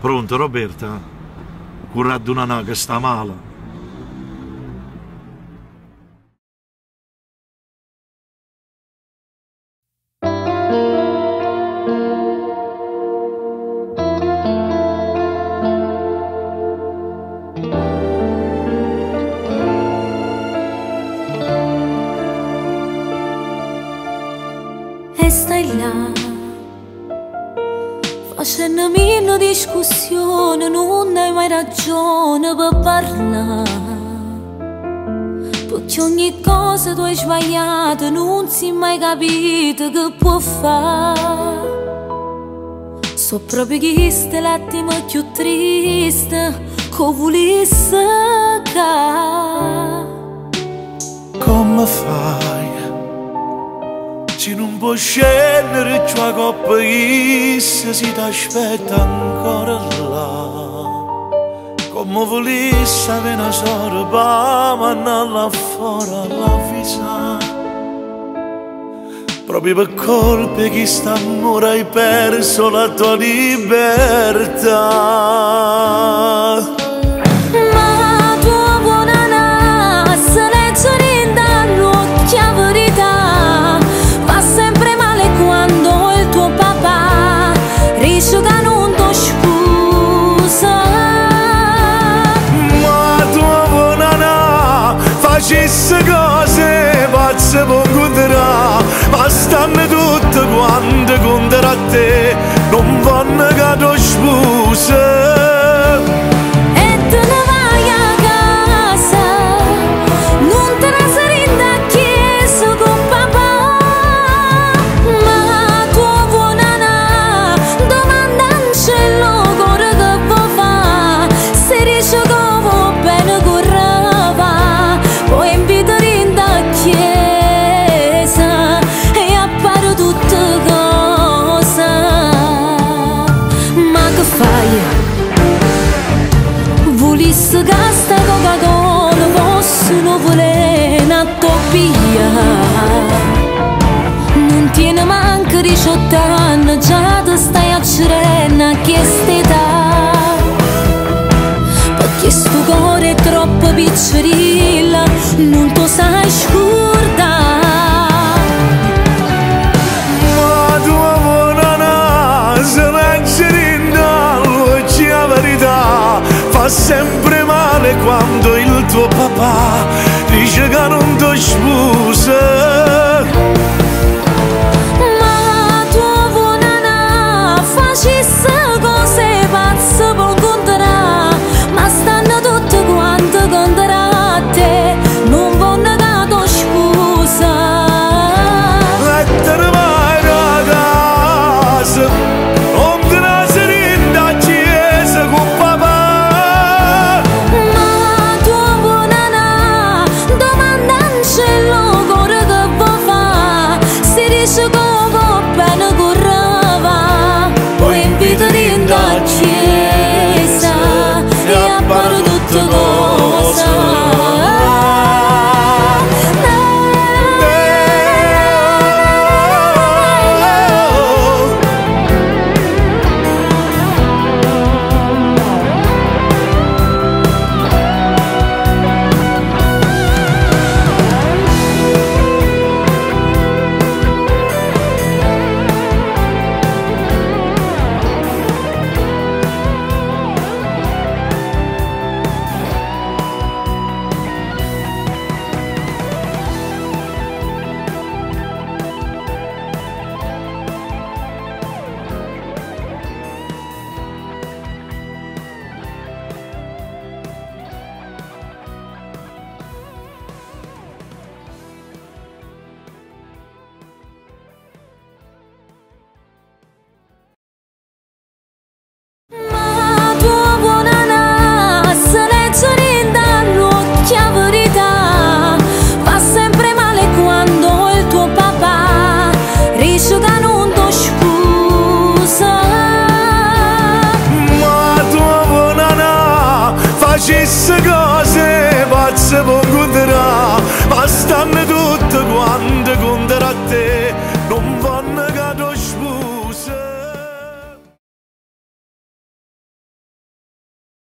Pronto Roberta? Currà di una che sta male. E stai là, facendo mille discussioni, non hai mai ragione per parlare, perché ogni cosa tu hai sbagliato, non si è mai capito che può fare. So proprio che stai l'attimo più triste, che volesse che... Come fai? Se non puoi scendere, c'è una coppa che si ti aspetta ancora là. Come volessi avere una sorba, ma non la fuori l'avvisa. Proprio per colpe che st'amore hai perso la tua libertà. Facesse cose pazze può conterà, ma stanno tutte quante contro a te, non vanno che tu spuse. Volisse che sta Coca-Cola fosse una volena toppia. Non tiene manco 18 anni, già ti stai a Cirena a chiestità. Perché sto cuore è troppo piccerilla, non ti sai scordare. Ma tua buona nasa leggerina, luci a verità. Fa sempre male quando il tuo papà dice che non ti sposa. Ma tua buona facesse cose pazze per contare, ma stanno tutte quante contro a te, non vogliono che ti sposa. E te ne vai da casa, non te ne sei in da chiesa con papà. She's a girl.